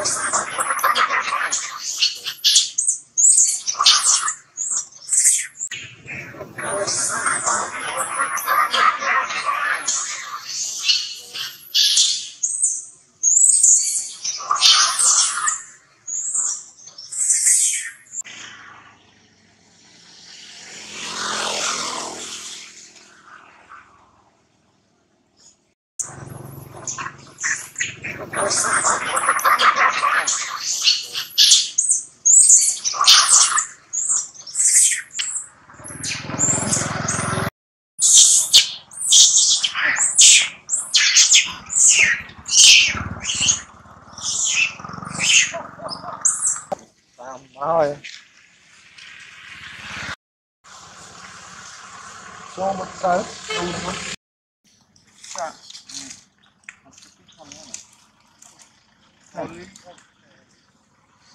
Rồi cho một cái đúng không? Dạ.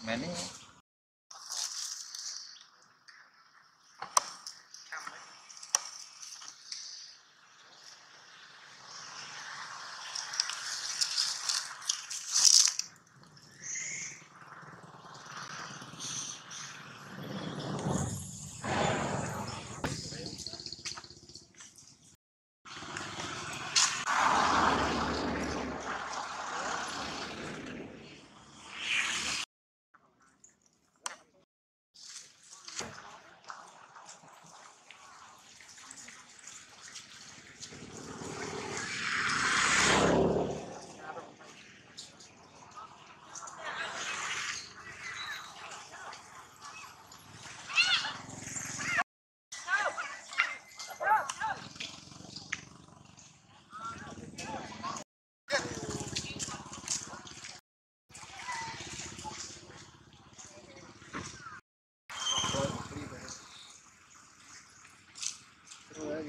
Mẹ này.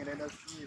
Let us see.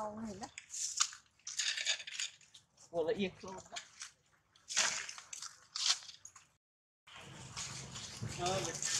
Olmadı. Valla yakın oldu. Öyle.